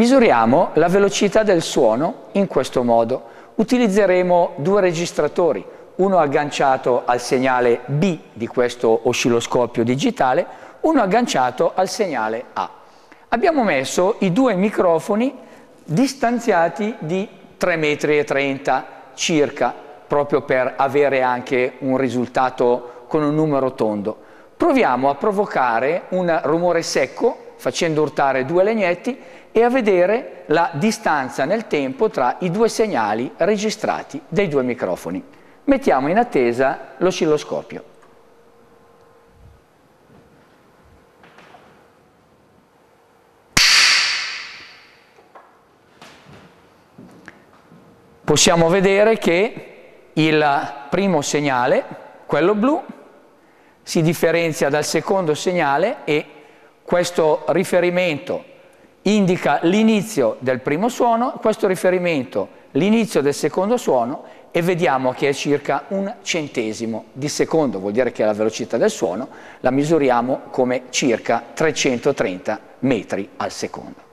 Misuriamo la velocità del suono in questo modo. Utilizzeremo due registratori, uno agganciato al segnale B di questo oscilloscopio digitale, uno agganciato al segnale A. Abbiamo messo i due microfoni distanziati di 3,30 m circa, proprio per avere anche un risultato con un numero tondo. Proviamo a provocare un rumore secco facendo urtare due legnetti e a vedere la distanza nel tempo tra i due segnali registrati dai due microfoni. Mettiamo in attesa l'oscilloscopio. Possiamo vedere che il primo segnale, quello blu, si differenzia dal secondo segnale e questo riferimento indica l'inizio del primo suono, questo riferimento l'inizio del secondo suono, e vediamo che è circa 1/100 di secondo, vuol dire che la velocità del suono la misuriamo come circa 330 metri al secondo.